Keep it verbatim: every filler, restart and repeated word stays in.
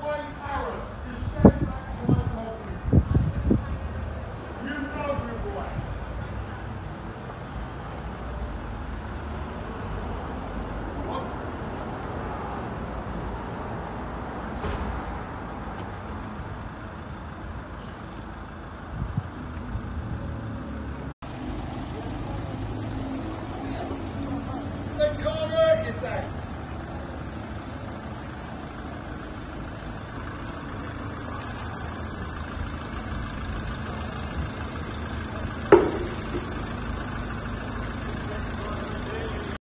Corner is that.